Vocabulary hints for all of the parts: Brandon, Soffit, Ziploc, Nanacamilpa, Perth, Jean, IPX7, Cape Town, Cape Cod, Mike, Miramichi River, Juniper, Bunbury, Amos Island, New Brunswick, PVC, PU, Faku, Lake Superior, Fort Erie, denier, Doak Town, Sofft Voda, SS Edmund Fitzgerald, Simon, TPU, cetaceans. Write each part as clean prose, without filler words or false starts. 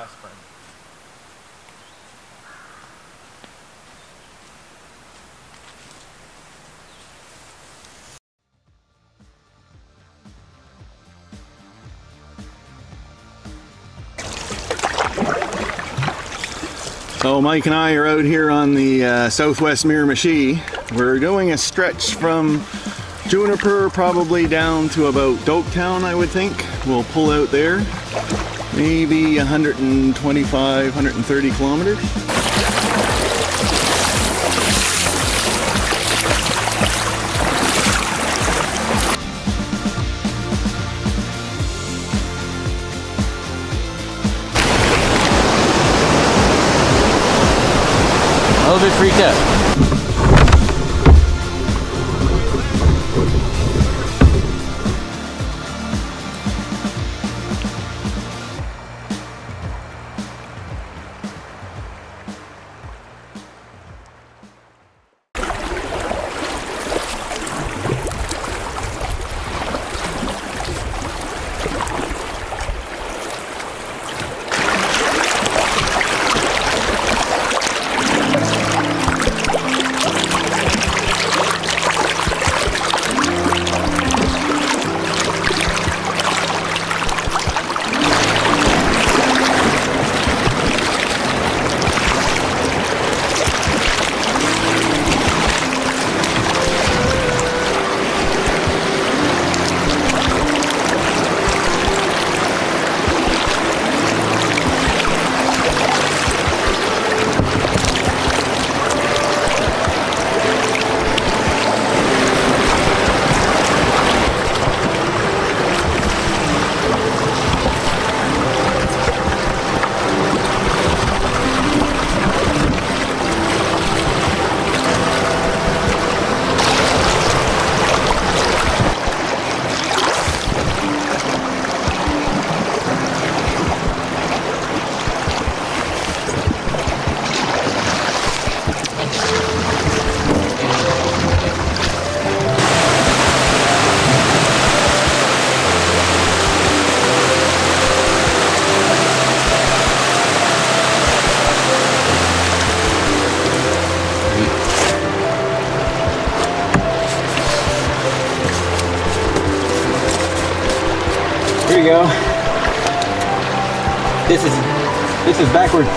aspirin. So Mike and I are out here on the southwest Miramichi. We're doing a stretch from Juniper probably down to about Doak Town, I would think. We'll pull out there, maybe 125, 130 kilometers. A little bit freaked out. Go. This is backwards.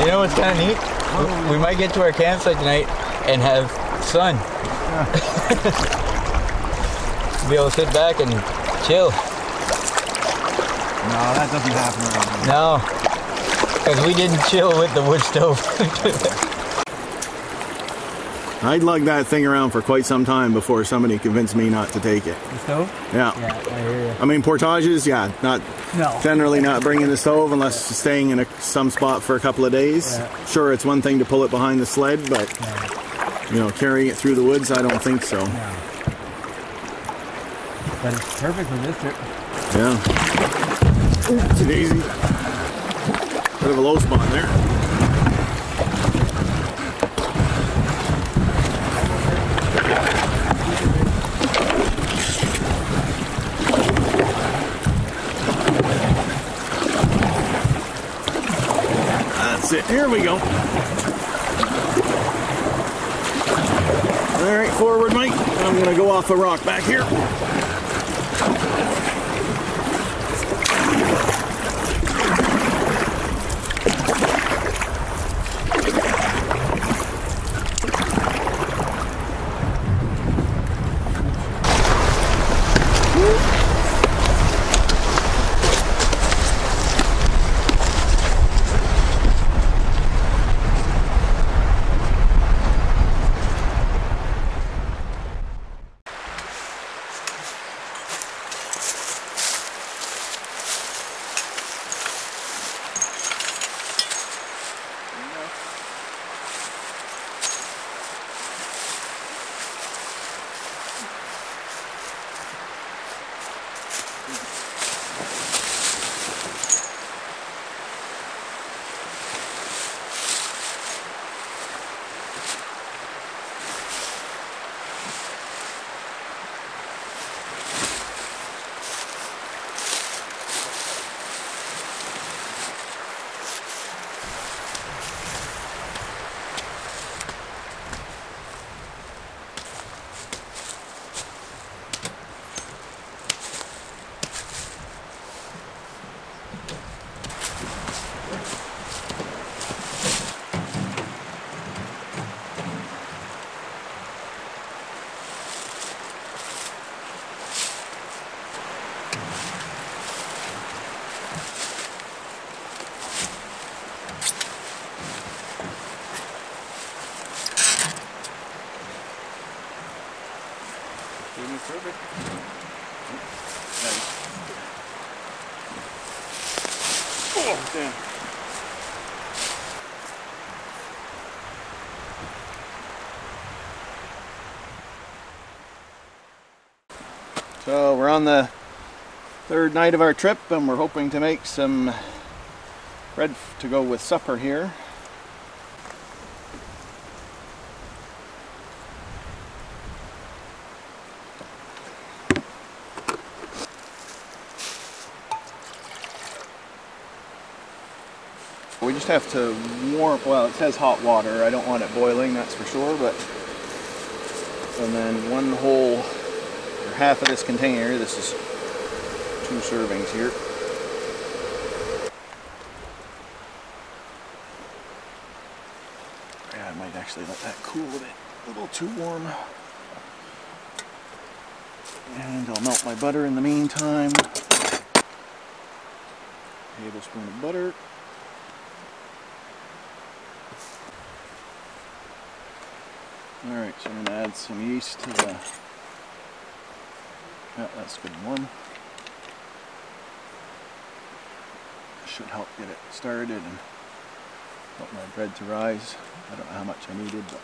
You know what's kind of neat? We might get to our campsite tonight and have sun. Yeah. Be able to sit back and chill. No, that doesn't happen around here. No, because we didn't chill with the wood stove. I'd lug that thing around for quite some time before somebody convinced me not to take it. The stove? Yeah. Yeah, I hear you. I mean, portages, yeah, not... No. Generally not bringing the stove unless staying in some spot for a couple of days. Yeah. Sure, it's one thing to pull it behind the sled, but, yeah, you know, carrying it through the woods, I don't think so. No. But it's perfect for this trip. Yeah. It's an easy. Bit of a low spot there. Here we go. All right, forward, Mike. I'm going to go off a rock back here. Oh, damn. So we're on the third night of our trip, and we're hoping to make some bread to go with supper here. We just have to warm, well, it says hot water. I don't want it boiling, that's for sure, but, and then one whole half of this container, this is 2 servings here. Yeah, I might actually let that cool a bit. A little too warm. And I'll melt my butter in the meantime. A tablespoon of butter. Alright, so I'm gonna add some yeast to the... Oh, that's good and warm. Should help get it started and help my bread to rise. I don't know how much I needed, but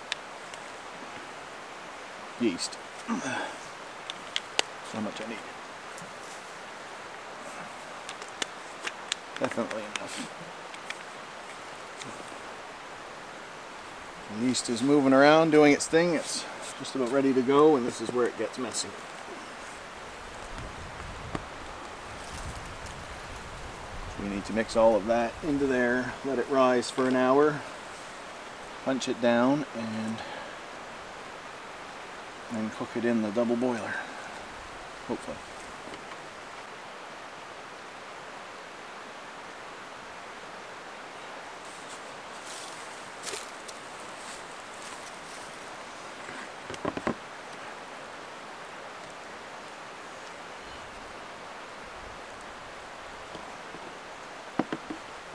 yeast. That's how much I need. Definitely enough. The yeast is moving around, doing its thing. It's just about ready to go, and this is where it gets messy. We need to mix all of that into there, let it rise for an hour, punch it down, and then cook it in the double boiler, hopefully.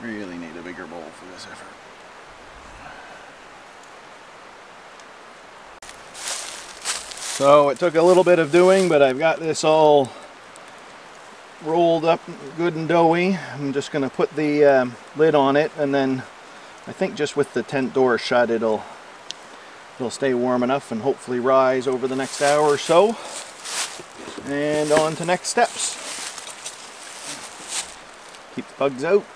Really need a bigger bowl for this effort. So it took a little bit of doing, but I've got this all rolled up good and doughy. I'm just going to put the lid on it, and then I think just with the tent door shut it'll stay warm enough and hopefully rise over the next hour or so. And on to next steps. Keep the bugs out.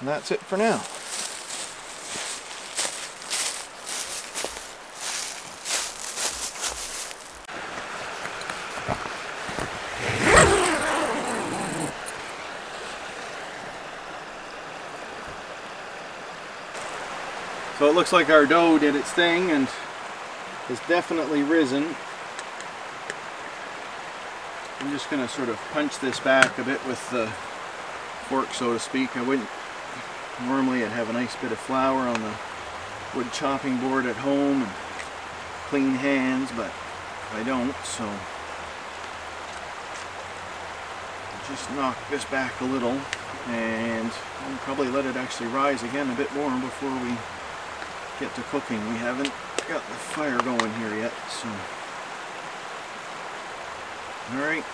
And that's it for now. So it looks like our dough did its thing and has definitely risen. I'm just going to sort of punch this back a bit with the fork, so to speak. I wouldn't. Normally I'd have a nice bit of flour on the wood chopping board at home and clean hands, but I don't, so I'll just knock this back a little, and I'll probably let it actually rise again a bit more before we get to cooking. We haven't got the fire going here yet, so alright,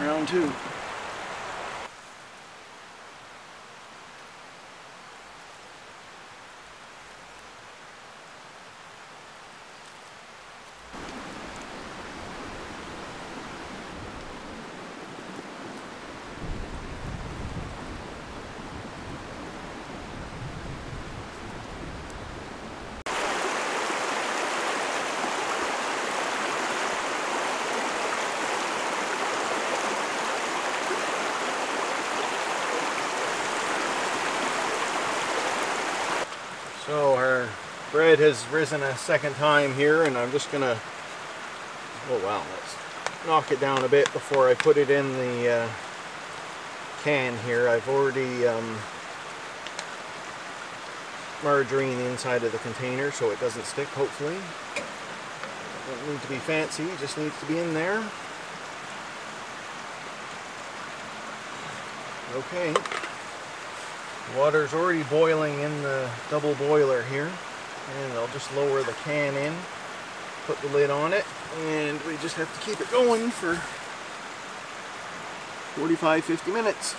round two. So our bread has risen a second time here, and I'm just gonna, oh wow, let's knock it down a bit before I put it in the can here. I've already margarine the inside of the container so it doesn't stick, hopefully. Doesn't need to be fancy, it just needs to be in there. Okay. Water's already boiling in the double boiler here, and I'll just lower the can in, put the lid on it, and we just have to keep it going for 45, 50 minutes.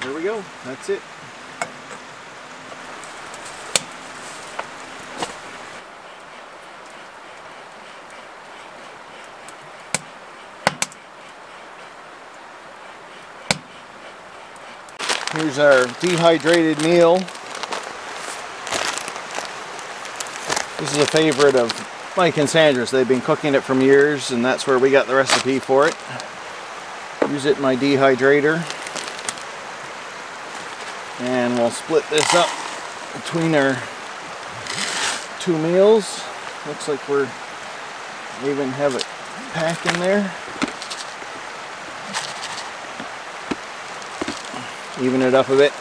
There we go, that's it. Here's our dehydrated meal. This is a favorite of Mike and Sandra's. They've been cooking it for years, and that's where we got the recipe for it. Use it in my dehydrator. And we'll split this up between our two meals. Looks like we even have it packed in there. Even it up a bit.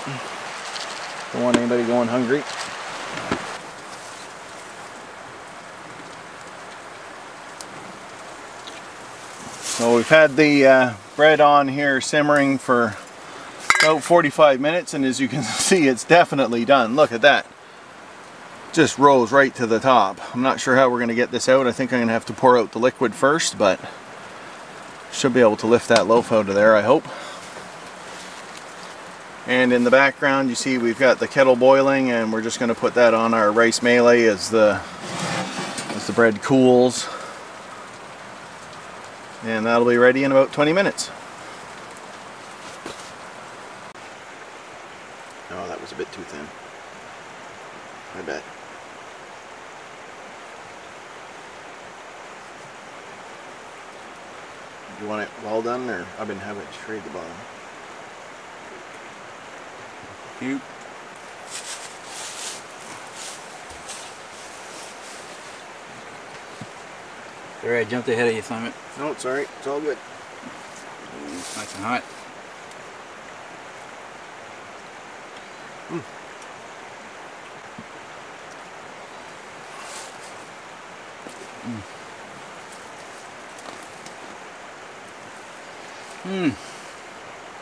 Don't want anybody going hungry. So we've had the bread on here simmering for about 45 minutes, and as you can see, it's definitely done. Look at that. Just rolls right to the top. I'm not sure how we're going to get this out. I think I'm going to have to pour out the liquid first, but should be able to lift that loaf out of there, I hope. And in the background you see we've got the kettle boiling, and we're just going to put that on our rice mealie as the bread cools, and that'll be ready in about 20 minutes. Oh, that was a bit too thin. My bad. Do you want it well done, or I've been having it straight at the bottom? You. Sorry, I jumped ahead of you, Simon. No, it's alright. It's all good. It's nice and hot.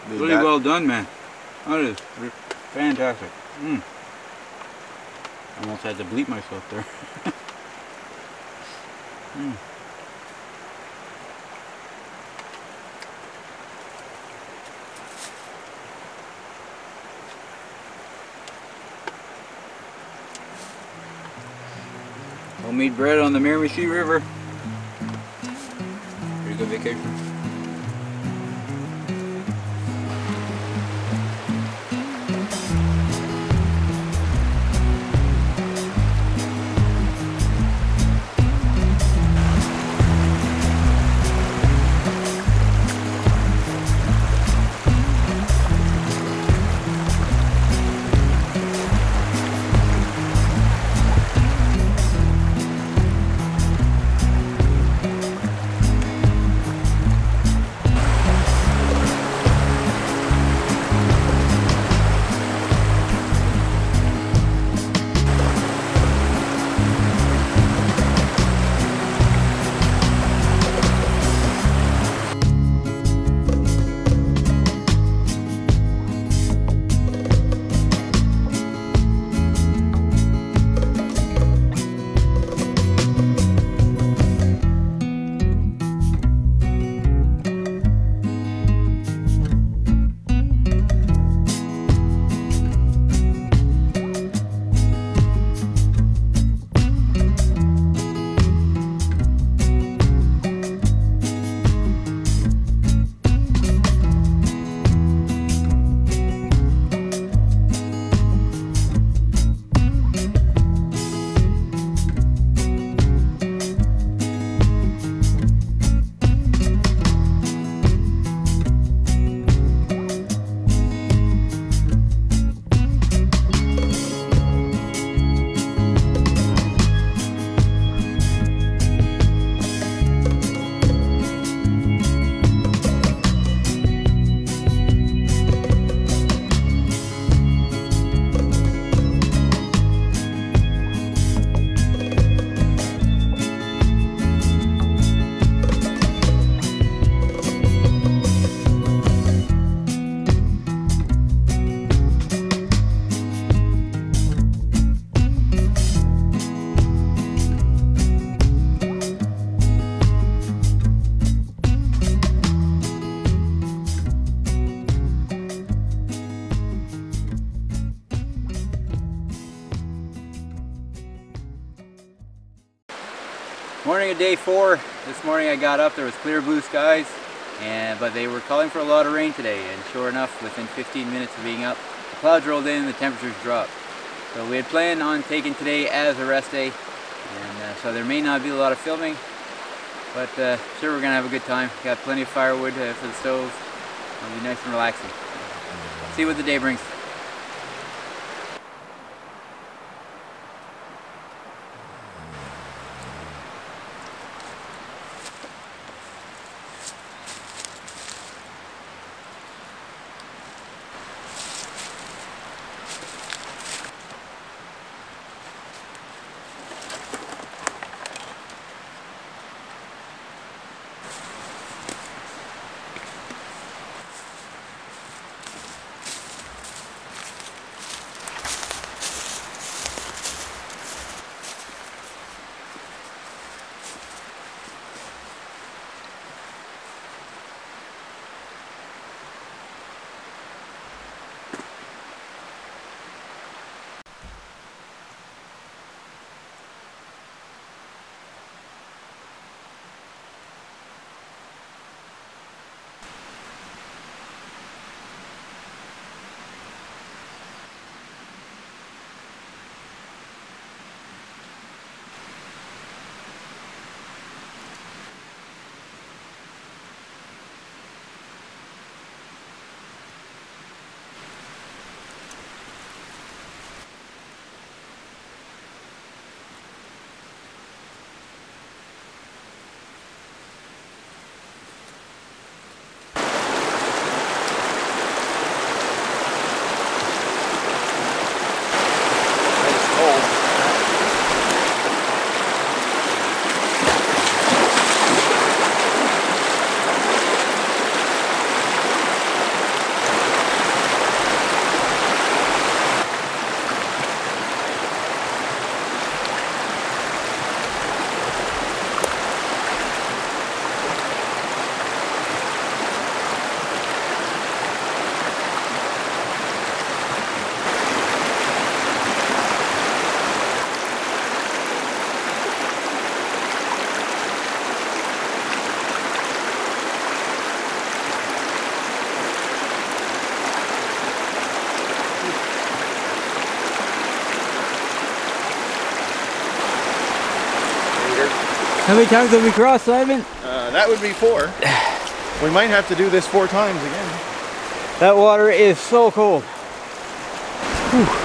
Really well done, man. That is fantastic. I almost had to bleep myself there. Homemade bread on the Miramichi River. Pretty good vacation. Morning of day four. This morning I got up, there was clear blue skies, but they were calling for a lot of rain today, and sure enough, within 15 minutes of being up, the clouds rolled in and the temperatures dropped. So we had planned on taking today as a rest day, and so there may not be a lot of filming, but sure, we're going to have a good time. Got plenty of firewood for the stove. It'll be nice and relaxing. See what the day brings. How many times have we crossed, Simon? That would be four. We might have to do this four times again. That water is so cold. Whew.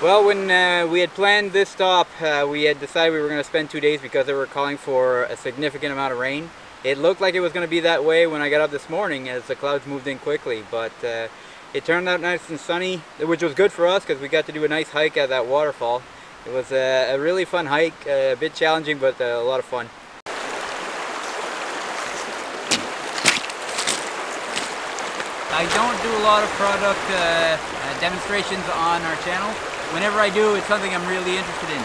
Well, when we had planned this stop, we had decided we were going to spend 2 days because they were calling for a significant amount of rain. It looked like it was going to be that way when I got up this morning as the clouds moved in quickly, but it turned out nice and sunny, which was good for us because we got to do a nice hike at that waterfall. It was a really fun hike, a bit challenging, but a lot of fun. I don't do a lot of product demonstrations on our channel. Whenever I do, it's something I'm really interested in.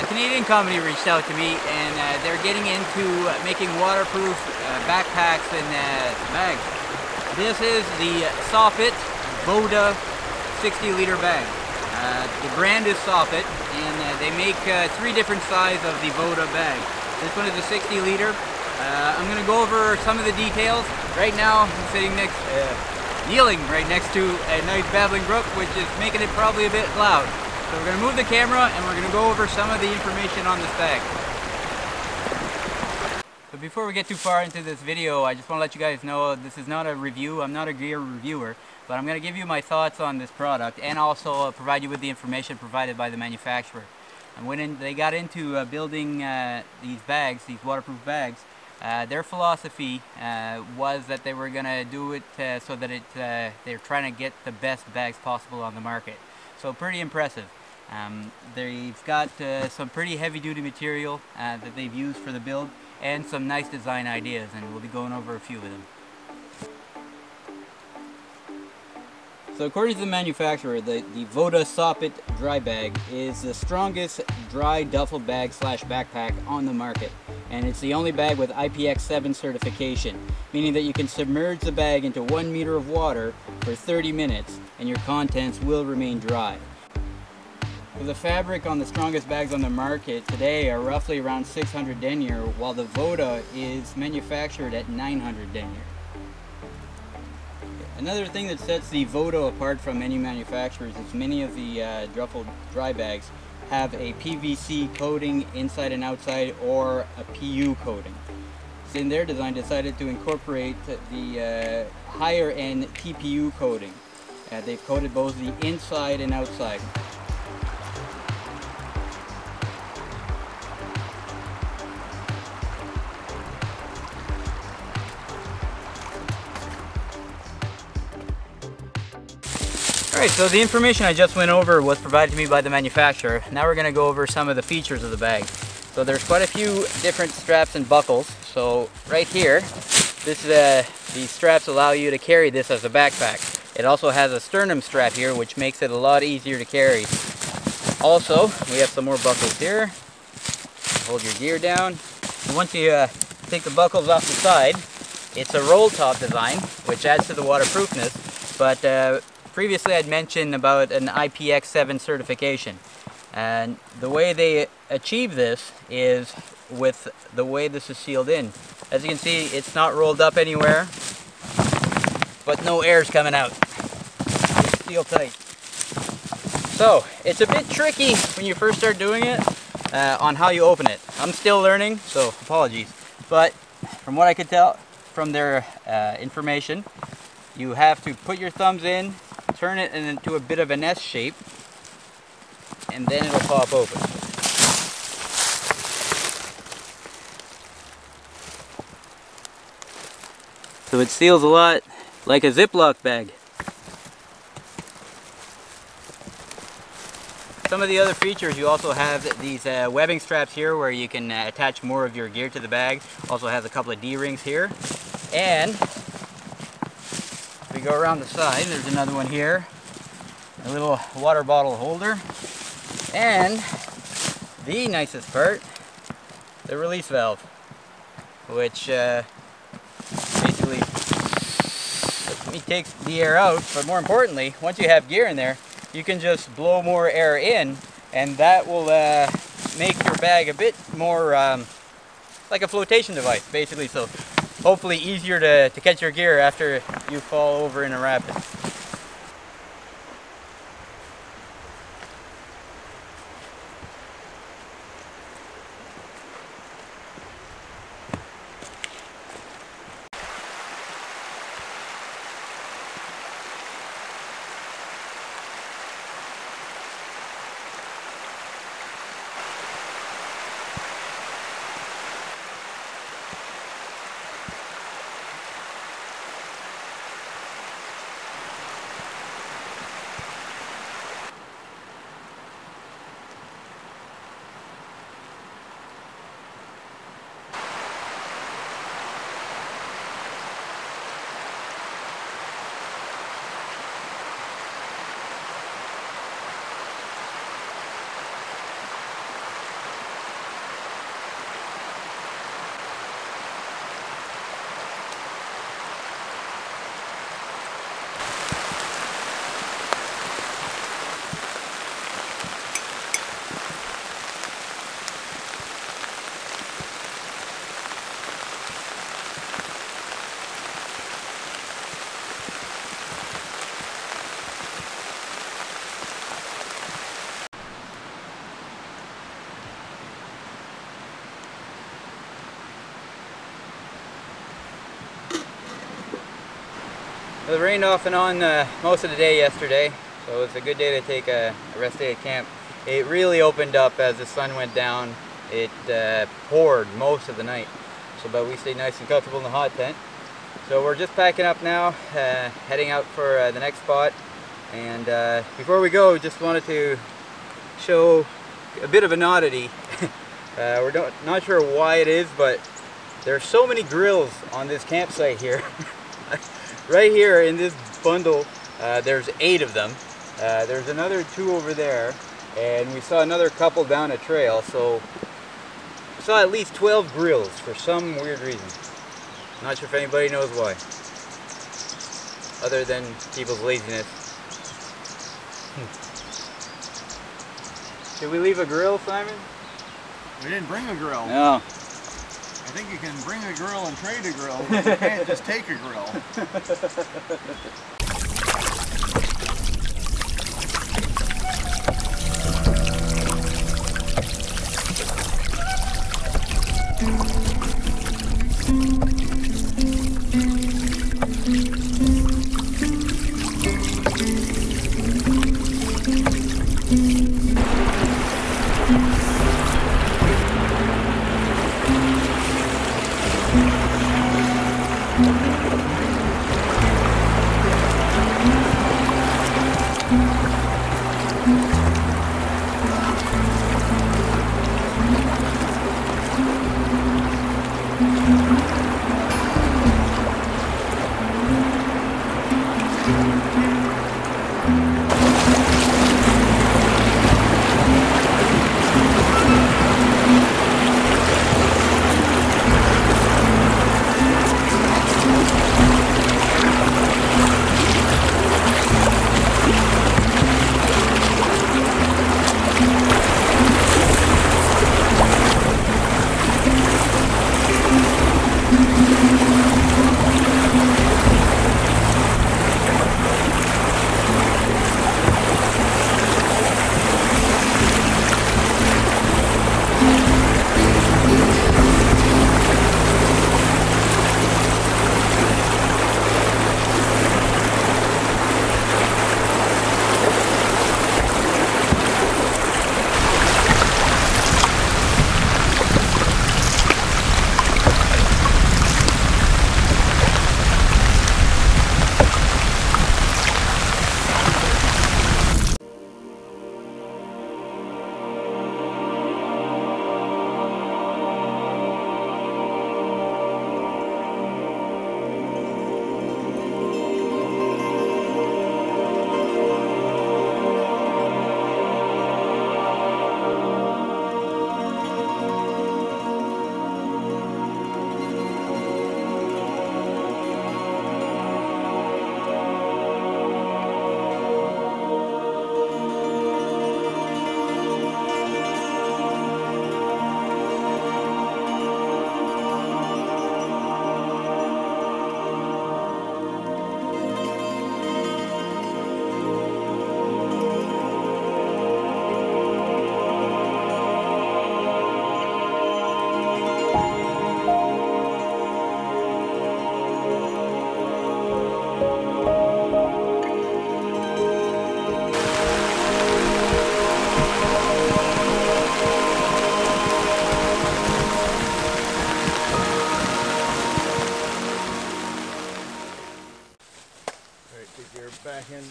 A Canadian company reached out to me, and they're getting into making waterproof backpacks and bags. This is the Sofft Voda 60-liter bag. The brand is Soffit, and they make three different sizes of the Voda bag. This one is a 60-liter. I'm going to go over some of the details. Right now, I'm sitting next, kneeling right next to a nice babbling brook, which is making it probably a bit loud. So we're going to move the camera, and we're going to go over some of the information on this bag. But before we get too far into this video, I just want to let you guys know this is not a review. I'm not a gear reviewer, but I'm going to give you my thoughts on this product, and also provide you with the information provided by the manufacturer. And when they got into building these bags, these waterproof bags, their philosophy was that they were going to do it so that they're trying to get the best bags possible on the market. So pretty impressive. They've got some pretty heavy-duty material that they've used for the build, and some nice design ideas, and we'll be going over a few of them. So according to the manufacturer, the Voda Soffit Dry Bag is the strongest dry duffel bag slash backpack on the market. And it's the only bag with IPX7 certification, meaning that you can submerge the bag into 1 meter of water for 30 minutes and your contents will remain dry. So the fabric on the strongest bags on the market today are roughly around 600 denier, while the Voda is manufactured at 900 denier. Another thing that sets the Voda apart from many manufacturers is many of the duffel dry bags have a PVC coating inside and outside, or a PU coating. So in their design, decided to incorporate the higher end TPU coating. They've coated both the inside and outside. Alright, so the information I just went over was provided to me by the manufacturer. Now we're going to go over some of the features of the bag. So there's quite a few different straps and buckles. So right here, these straps allow you to carry this as a backpack. It also has a sternum strap here, which makes it a lot easier to carry. Also, we have some more buckles here. Hold your gear down. And once you take the buckles off the side, it's a roll top design, which adds to the waterproofness. But previously I'd mentioned about an IPX7 certification, and the way they achieve this is with the way this is sealed in. As you can see, it's not rolled up anywhere, but no air's coming out. It's seal tight. So it's a bit tricky when you first start doing it on how you open it. I'm still learning, so apologies. But from what I could tell from their information, you have to put your thumbs in, turn it into a bit of an S shape, and then it'll pop open. So it seals a lot like a Ziploc bag. Some of the other features, you also have these webbing straps here where you can attach more of your gear to the bag. Also has a couple of D-rings here. And we go around the side, there's another one here, a little water bottle holder, and the nicest part, the release valve, which basically takes the air out, but more importantly, once you have gear in there, you can just blow more air in, and that will make your bag a bit more like a flotation device, basically. So hopefully easier to catch your gear after you fall over in a rapid. It rained off and on most of the day yesterday, so it's a good day to take a rest day at camp. It really opened up as the sun went down. It poured most of the night, so but we stayed nice and comfortable in the hot tent. So we're just packing up now, heading out for the next spot. And before we go, just wanted to show a bit of an oddity. We're not sure why it is, but there are so many grills on this campsite here. Right here in this bundle, there's 8 of them. There's another 2 over there, and we saw another couple down a trail. So we saw at least 12 grills for some weird reason. Not sure if anybody knows why, other than people's laziness. Did we leave a grill, Simon? We didn't bring a grill. No. I think you can bring a grill and trade a grill, but you can't just take a grill.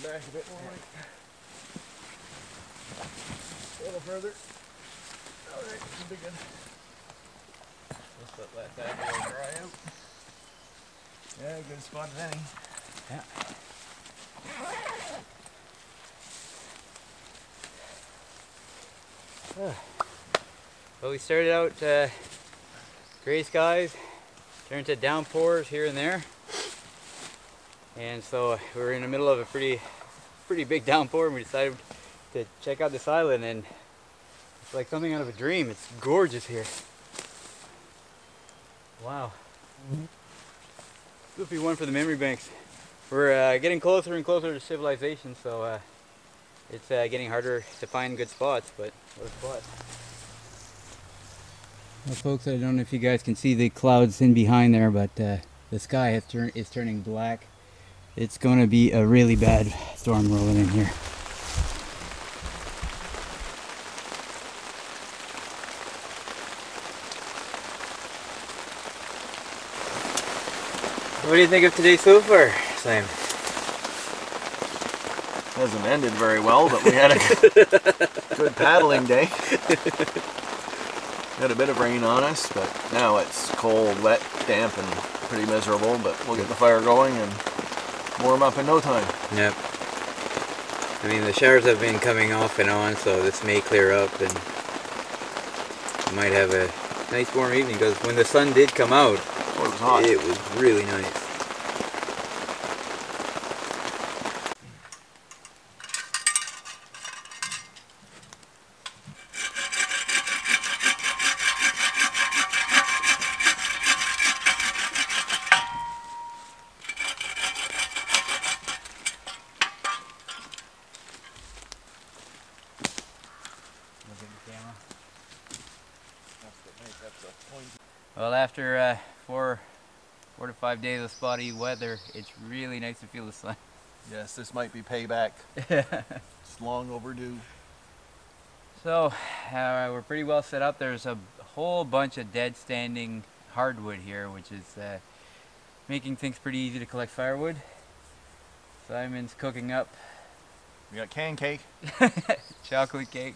Back a bit more, Mike. A little further. All right, this will be good. Just let that go dry out. Yeah, good spot as any. Yeah. Well, we started out gray skies, turned to downpours here and there. And so we were in the middle of a pretty big downpour, and we decided to check out this island, and it's like something out of a dream. It's gorgeous here. Wow. This would be one for the memory banks. We're getting closer and closer to civilization, so it's getting harder to find good spots, but what a spot. Well, folks, I don't know if you guys can see the clouds in behind there, but the sky is turning black. It's going to be a really bad storm rolling in here. What do you think of today's snowfall, Simon? Hasn't ended very well, but we had a good paddling day. Had a bit of rain on us, but now it's cold, wet, damp, and pretty miserable, but we'll get the fire going and warm up in no time. Yep. I mean, the showers have been coming off and on, so this may clear up and we might have a nice warm evening, because when the sun did come out, it was hot. It was really nice. Well, after 4 to 5 days of spotty weather, it's really nice to feel the sun. Yes, this might be payback. It's long overdue. So we're pretty well set up. There's a whole bunch of dead standing hardwood here, which is making things pretty easy to collect firewood. Simon's cooking up. We got canned cake. Chocolate cake.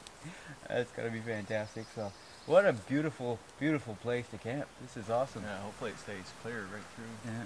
That's going to be fantastic. So. What a beautiful, beautiful place to camp. This is awesome. Yeah, hopefully it stays clear right through. Yeah.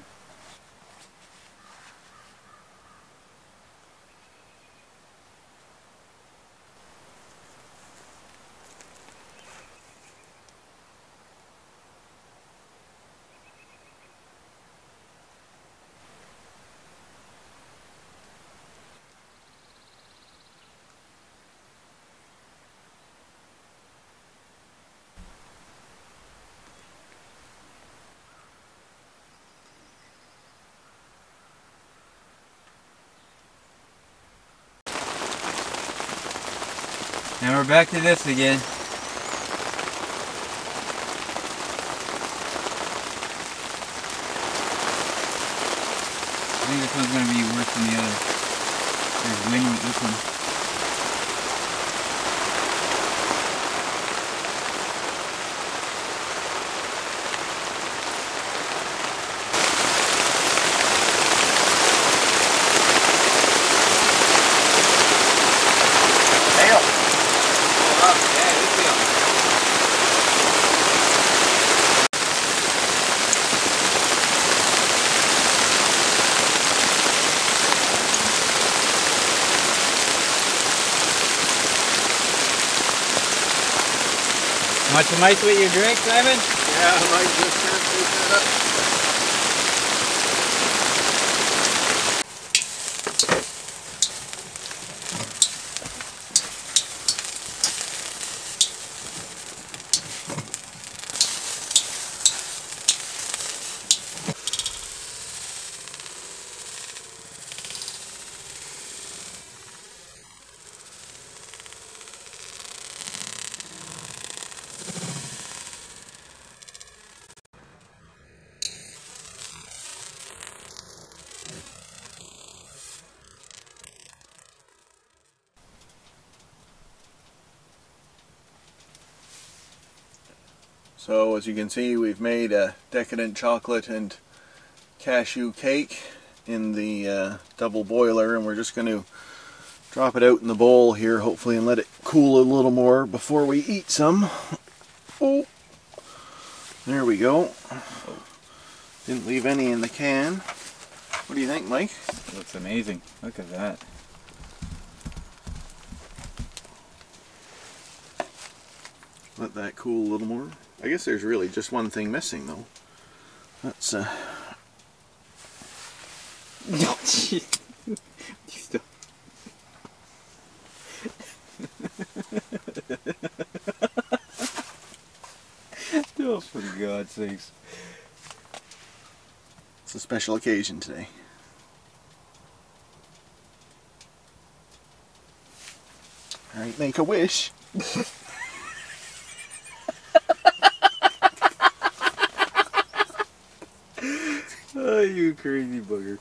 And we're back to this again. I think this one's going to be worse than the other. There's wind with this one. Want some ice with your drink, Simon? Yeah, I might just turn that up. So as you can see, we've made a decadent chocolate and cashew cake in the double boiler, and we're just going to drop it out in the bowl here, hopefully, and let it cool a little more before we eat some. Oh, there we go. Didn't leave any in the can. What do you think, Mike? It looks amazing. Look at that. Let that cool a little more. I guess there's really just one thing missing, though. That's no, geez. Stop. Oh, for God's sakes. It's a special occasion today. All right, make a wish. You crazy bugger.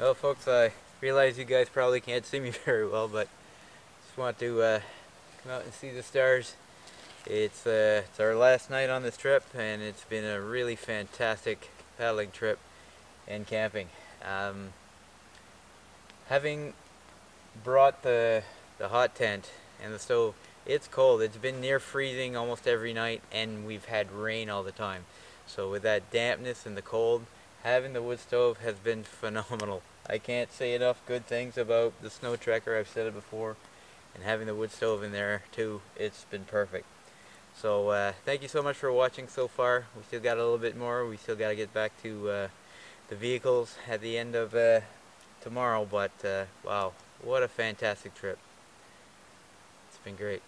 Well folks, I realize you guys probably can't see me very well, but just want to come out and see the stars. It's our last night on this trip, and it's been a really fantastic paddling trip and camping. Having brought the hot tent and the stove, it's cold. It's been near freezing almost every night, and we've had rain all the time. So with that dampness and the cold, having the wood stove has been phenomenal. I can't say enough good things about the snow tracker, I've said it before, and having the wood stove in there too, it's been perfect. So thank you so much for watching so far. We still got a little bit more. We still got to get back to the vehicles at the end of tomorrow, but wow, what a fantastic trip. It's been great.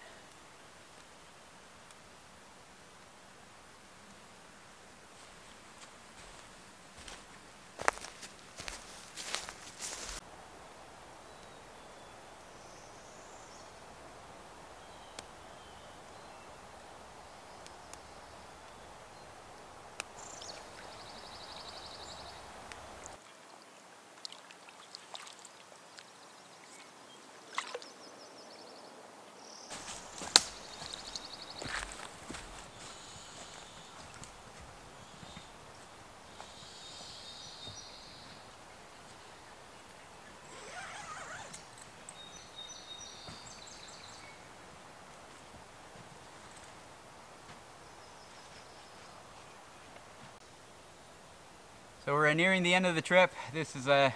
So we're nearing the end of the trip. This is this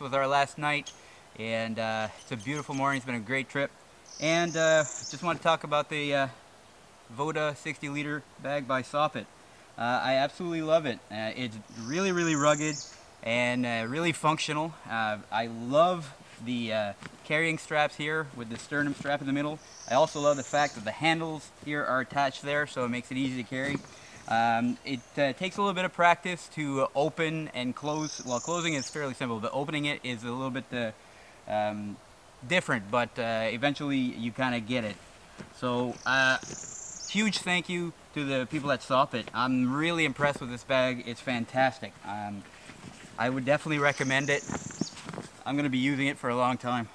was our last night, and it's a beautiful morning. It's been a great trip, and just want to talk about the Voda 60-liter bag by Soffit. I absolutely love it. It's really rugged and really functional. I love the carrying straps here with the sternum strap in the middle. I also love the fact that the handles here are attached there, so it makes it easy to carry. It takes a little bit of practice to open and close. Well, closing is fairly simple, but opening it is a little bit different, but eventually you kind of get it. So huge thank you to the people at Soffit. I'm really impressed with this bag. It's fantastic. I would definitely recommend it. I'm going to be using it for a long time.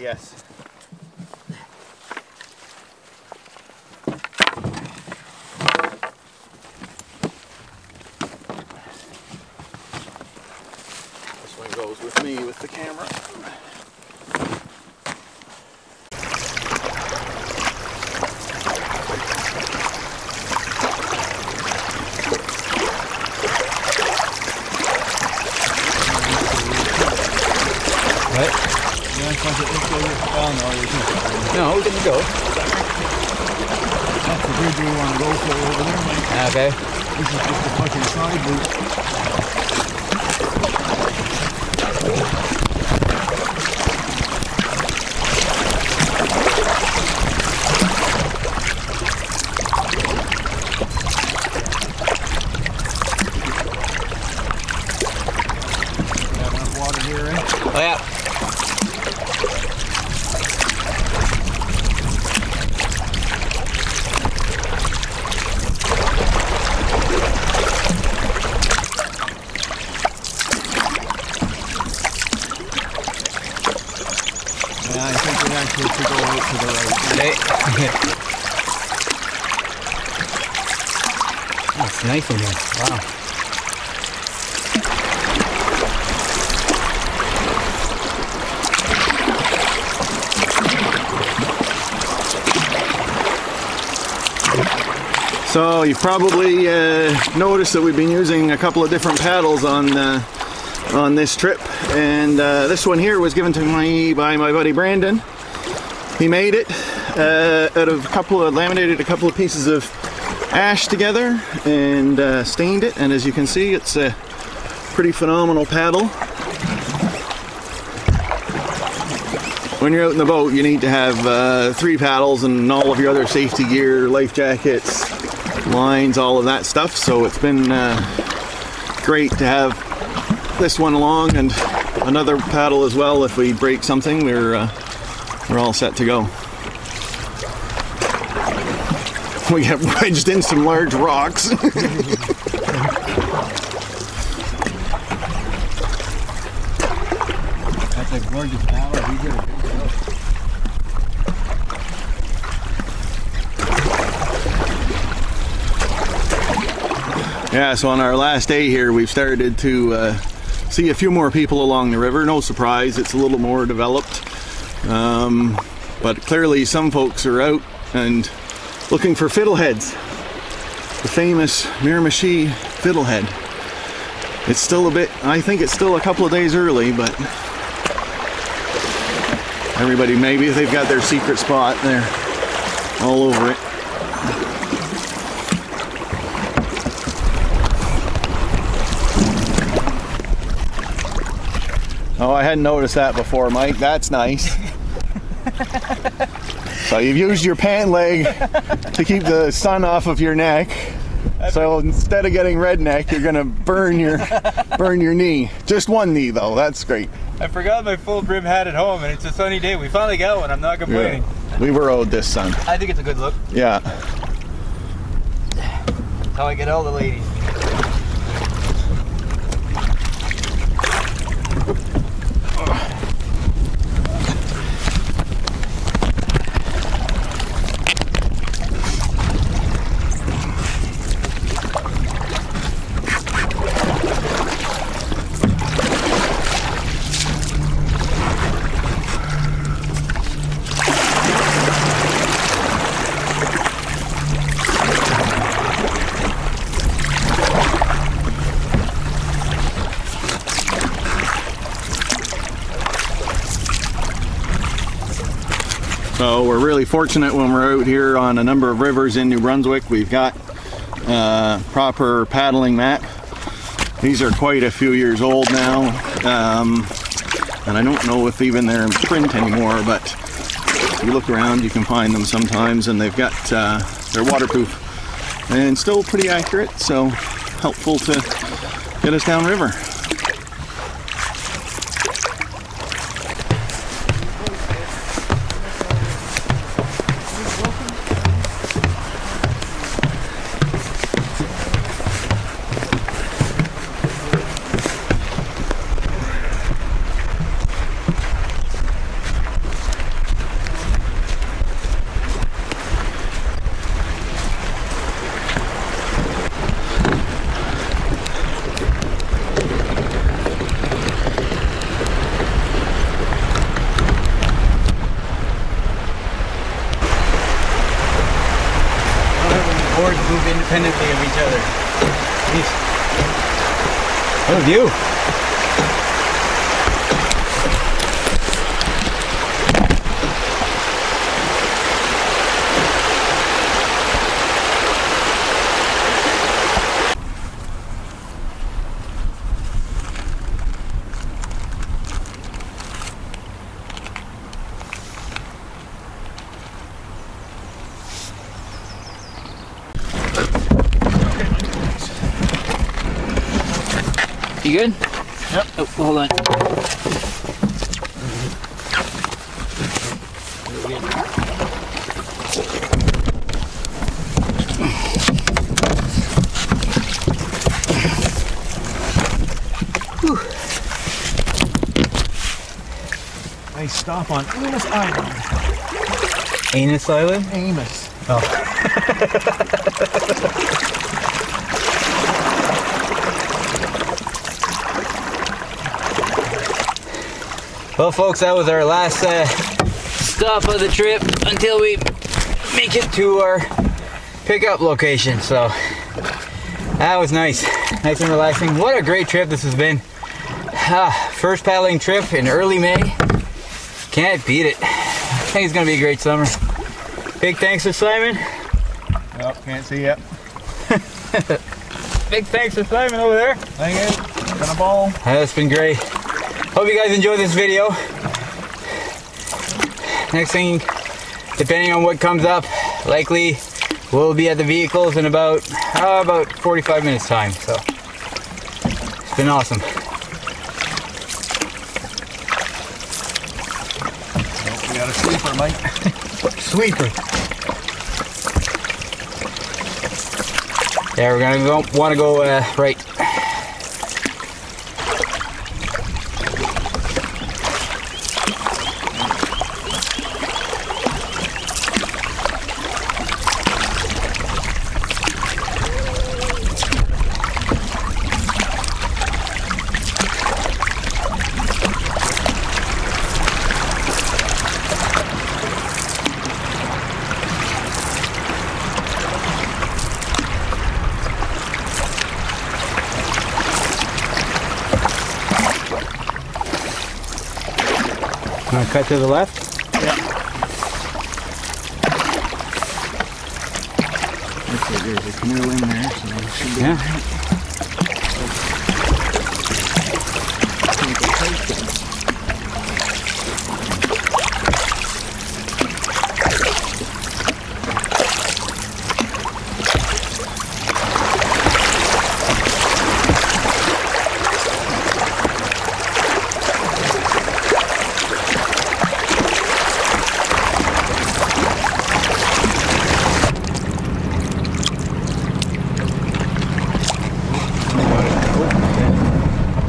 Yes. This one goes with me with the camera. No, we didn't go. That's the bridge we want to go for over there, Mike. Okay. This is just a fucking side loop. Got enough water here, right? Oh, yeah. That's nice in here. Wow. So you probably noticed that we've been using a couple of different paddles on this trip, and this one here was given to me by my buddy Brandon. He made it out of a couple of, laminated a couple of pieces of ash together and stained it, and as you can see, it's a pretty phenomenal paddle. When you're out in the boat, you need to have 3 paddles and all of your other safety gear, life jackets, lines, all of that stuff, so it's been great to have this one along and another paddle as well. If we break something, we're all set to go. We got wedged in some large rocks. That's a gorgeous paddle. We did a good job. Yeah, so on our last day here, we've started to see a few more people along the river. No surprise, it's a little more developed, but clearly some folks are out and looking for fiddleheads, the famous Miramichi fiddlehead. It's still a bit, I think it's still a couple of days early, but everybody, maybe they've got their secret spot, they're all over it. Oh, I hadn't noticed that before, Mike. That's nice. So you've used your pant leg to keep the sun off of your neck. So instead of getting redneck, you're gonna burn your knee. Just one knee though. That's great. I forgot my full brim hat at home, and it's a sunny day. We finally got one. I'm not complaining. Yeah. We were owed this sun. I think it's a good look. Yeah. That's how I get all the ladies. So we're really fortunate when we're out here on a number of rivers in New Brunswick. We've got a proper paddling map. These are quite a few years old now, and I don't know if even they're in print anymore, but if you look around you can find them sometimes, and they've got, they're waterproof and still pretty accurate, so helpful to get us downriver. Move independently of each other. Jeez. What a view! You good? Yep. Oh, hold on. Nice stop on Amos Island. Amos Island? Amos. Oh. Well folks, that was our last stop of the trip until we make it to our pickup location. So that was nice and relaxing. What a great trip this has been. First paddling trip in early May. Can't beat it. I think it's gonna be a great summer. Big thanks to Simon. Oh, can't see yet. Big thanks to Simon over there. Thank you. It's been a ball. That's been great. Hope you guys enjoyed this video. Next thing, depending on what comes up, likely we'll be at the vehicles in about 45 minutes time. So it's been awesome. We got a sweeper, Mike. Sweeper. Yeah, we're gonna want to go right. Cut to the left? Yeah. Looks like there's a canoe in there, so it should be. Yeah.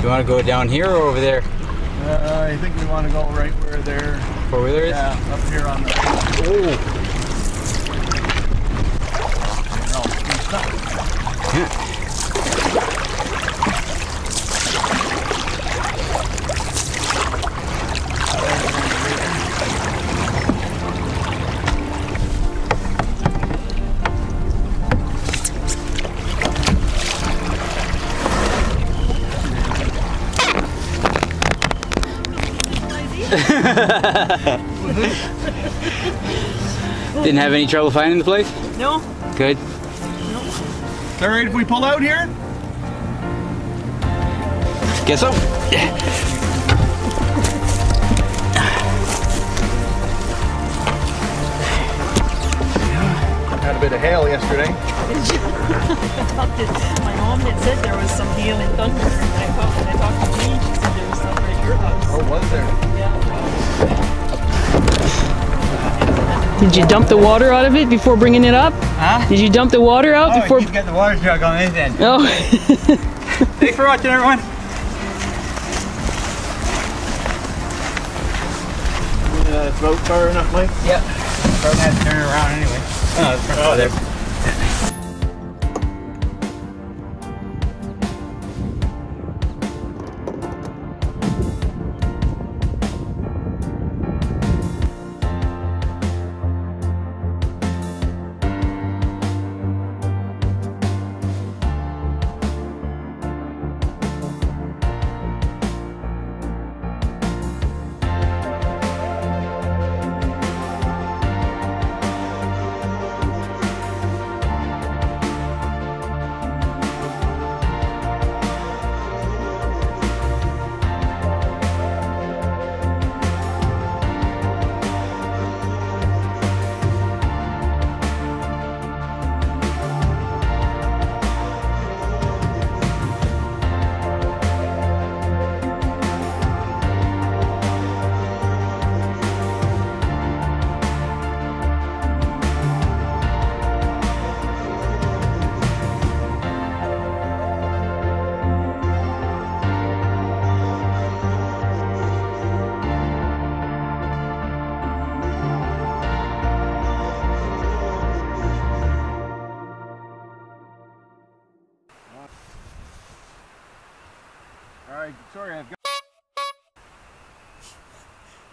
Want to go down here or over there? I think we want to go right where there. Where there is? Yeah, up here on the. Oh. Yeah. Didn't have any trouble finding the place? No. Good. Nope. Is that right if we pull out here? Guess so. Yeah. Had a bit of hail yesterday. I talked to my mom that said there was some hail and thunder, and I talked to Jean, she said there was thunder at your house. Oh, was there? Yeah. Did you dump the water out of it before bringing it up? Huh? Did you dump the water out before? Oh, you got the water jug on his end. Oh. Thanks for watching, everyone. Boat far enough, Mike? Yep. Probably had to turn it around anyway. Oh, there.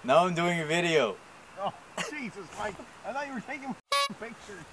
Now I'm doing a video. Oh, Jesus, Mike. I thought you were taking pictures.